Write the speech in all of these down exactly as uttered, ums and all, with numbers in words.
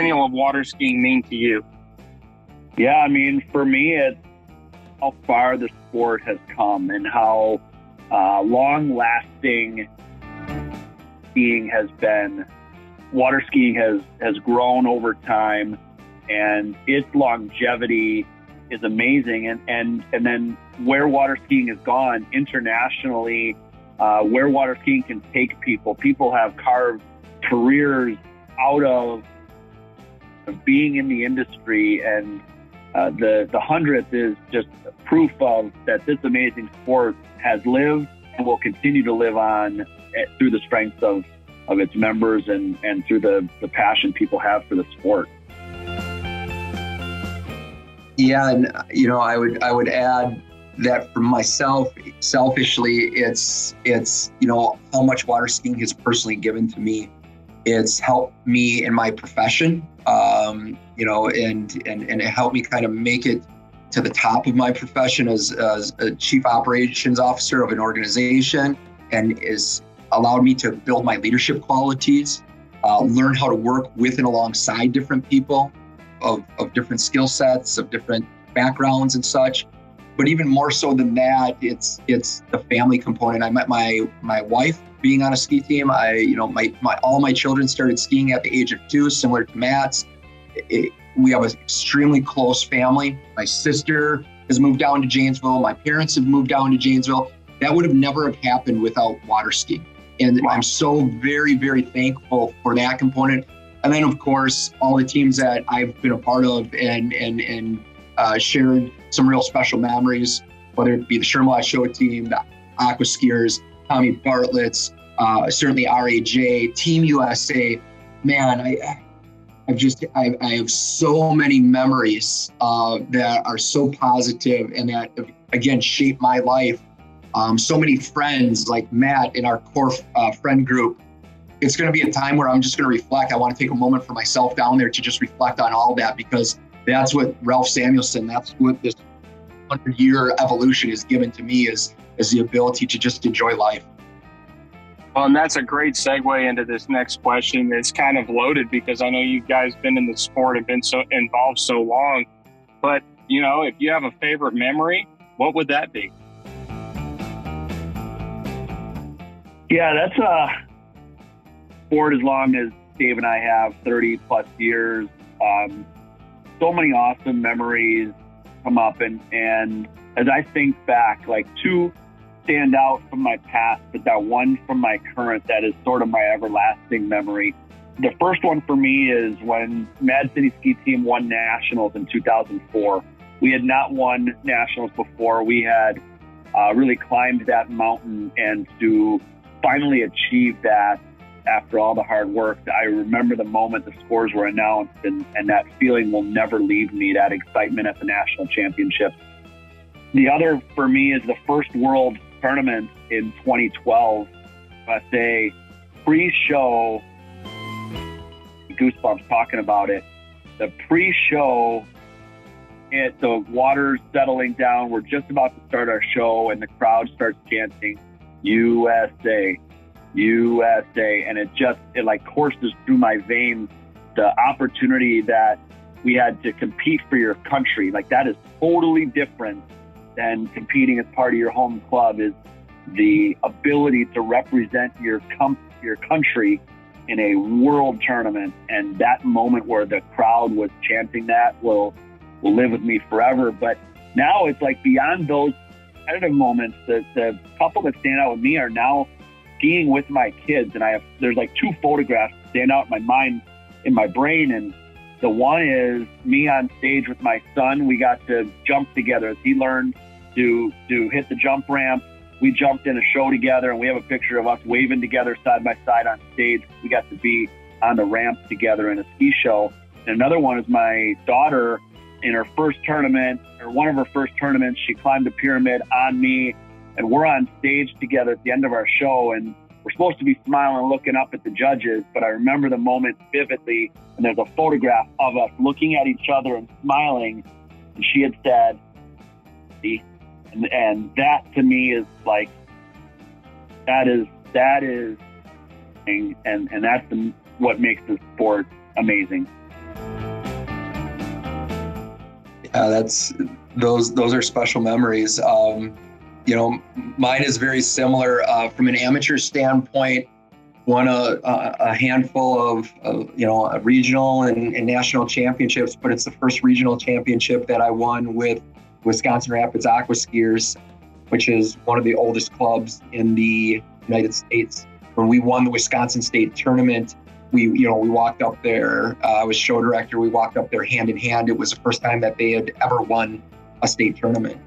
centennial of water skiing mean to you? Yeah, I mean, for me, it's how far the sport has come and how uh, long-lasting skiing has been. Water skiing has, has grown over time, and its longevity is amazing. And, and, and then where water skiing has gone internationally, uh, where water skiing can take people. People have carved careers out of being in the industry, and uh, the, the hundredth is just proof of that this amazing sport has lived and will continue to live on through the strength of, of its members and, and through the, the passion people have for the sport. Yeah, and you know, I would I would add that for myself, selfishly, it's it's you know how much water skiing has personally given to me. It's helped me in my profession, um, you know, and and and it helped me kind of make it to the top of my profession as as a chief operations officer of an organization, and is allowed me to build my leadership qualities, uh, learn how to work with and alongside different people. Of, of different skill sets, of different backgrounds and such. But even more so than that, it's it's the family component. I met my my wife being on a ski team. I you know my, my all my children started skiing at the age of two, similar to Matt's. It, it, we have an extremely close family. My sister has moved down to Janesville. My parents have moved down to Janesville. That would have never have happened without water skiing. And wow. I'm so very, very thankful for that component. And then, of course, all the teams that I've been a part of and and, and uh, shared some real special memories, whether it be the Shermila Show team, the Aqua Skiers, Tommy Bartlett's, uh, certainly R A J, Team U S A. Man, I, I've just, I, I have so many memories uh, that are so positive and that, again, shape my life. Um, so many friends like Matt in our core uh, friend group. It's going to be a time where I'm just going to reflect. I want to take a moment for myself down there to just reflect on all that, because that's what Ralph Samuelson, that's what this hundred-year evolution has given to me, is, is the ability to just enjoy life. Well, and that's a great segue into this next question. It's kind of loaded because I know you guys been in the sport and been so involved so long. But, you know, if you have a favorite memory, what would that be? Yeah, that's a... Uh... Sport as long as Dave and I have, thirty plus years, um, so many awesome memories come up. And, and as I think back, like two stand out from my past, but that one from my current, that is sort of my everlasting memory. The first one for me is when Mad City Ski Team won nationals in two thousand four. We had not won nationals before. We had uh, really climbed that mountain, and to finally achieve that after all the hard work, I remember the moment the scores were announced, and, and that feeling will never leave me, that excitement at the national championship. The other for me is the first world tournament in twenty twelve. I say pre-show, goosebumps talking about it, the pre-show, it, the water's settling down, we're just about to start our show, and the crowd starts chanting, U S A. U S A, and it just, it like courses through my veins, the opportunity that we had to compete for your country. Like, that is totally different than competing as part of your home club, is the ability to represent your com- your country in a world tournament. And that moment where the crowd was chanting that will, will live with me forever. But now it's like beyond those competitive moments, the, the couple that stand out with me are now skiing with my kids, and I have, there's like two photographs that stand out in my mind, in my brain, and the one is me on stage with my son. We got to jump together. He learned to to hit the jump ramp. We jumped in a show together, and we have a picture of us waving together side by side on stage. We got to be on the ramp together in a ski show. And another one is my daughter in her first tournament, or one of her first tournaments, she climbed the pyramid on me. And we're on stage together at the end of our show, and we're supposed to be smiling and looking up at the judges, but I remember the moment vividly, and there's a photograph of us looking at each other and smiling, and she had said, see? And, and that to me is like, that is, that is, and, and that's the, what makes this sport amazing. Uh, that's those those are special memories. Um, you know, mine is very similar uh, from an amateur standpoint. Won a, a, a handful of, of you know a regional and, and national championships, but it's the first regional championship that I won with Wisconsin Rapids AquaSkiers, which is one of the oldest clubs in the United States. When we won the Wisconsin State Tournament, we you know we walked up there. Uh, I was show director. We walked up there hand in hand. It was the first time that they had ever won a state tournament.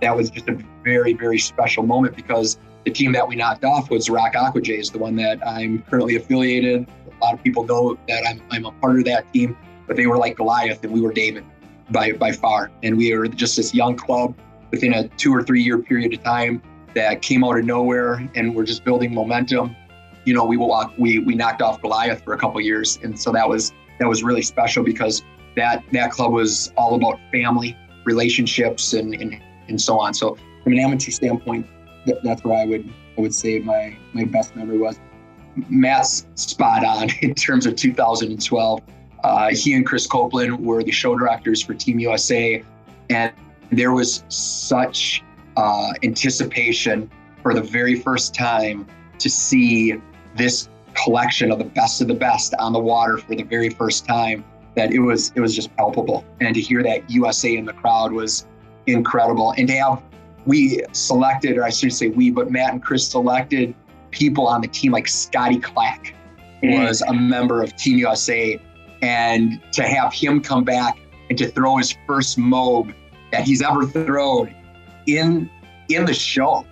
That was just a very, very special moment because the team that we knocked off was Rock Aqua Jays, the one that I'm currently affiliated. A lot of people know that I'm I'm a part of that team, but they were like Goliath and we were David by by far. And we were just this young club within a two or three year period of time that came out of nowhere and we're just building momentum. You know, we walked, we we knocked off Goliath for a couple of years, and so that was that was really special because that that club was all about family, relationships, and and, and so on. So from an amateur standpoint, th- that's where I would I would say my my best memory was. Matt's spot on in terms of two thousand twelve. Uh, he and Chris Copeland were the show directors for Team U S A, and there was such uh, anticipation for the very first time to see this collection of the best of the best on the water for the very first time, that it was it was just palpable. And to hear that U S A in the crowd was incredible. And to have, we selected, or I shouldn't say we, but Matt and Chris selected people on the team like Scotty Clack, who was a member of Team U S A. And to have him come back and to throw his first mob that he's ever thrown in, in the show.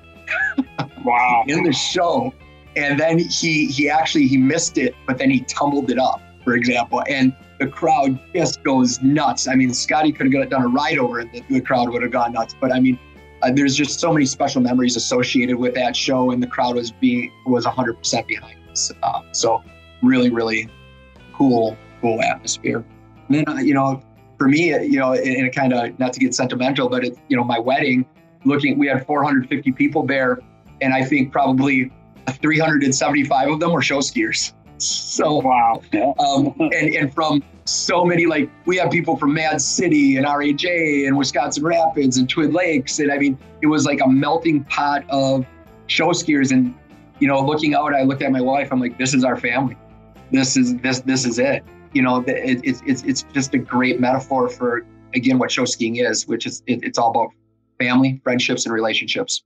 Wow. In the show. And then he he actually he missed it, but then he tumbled it up, for example, and the crowd just goes nuts. I mean, Scotty could have done a ride over it, the, the crowd would have gone nuts. But I mean, uh, there's just so many special memories associated with that show, and the crowd was be was one hundred percent behind us. Uh, so really, really cool, cool atmosphere. And then uh, you know, for me, you know, and it kind of, not to get sentimental, but it, you know, my wedding. Looking, we had four hundred fifty people there, and I think probably three hundred seventy-five of them were show skiers. So wow! um, and and from so many, like we had people from Mad City and R A J and Wisconsin Rapids and Twin Lakes, and I mean it was like a melting pot of show skiers. And you know, looking out, I looked at my wife. I'm like, this is our family. This is this this is it. You know, it, it's it's it's just a great metaphor for again what show skiing is, which is it, it's all about family, friendships, and relationships.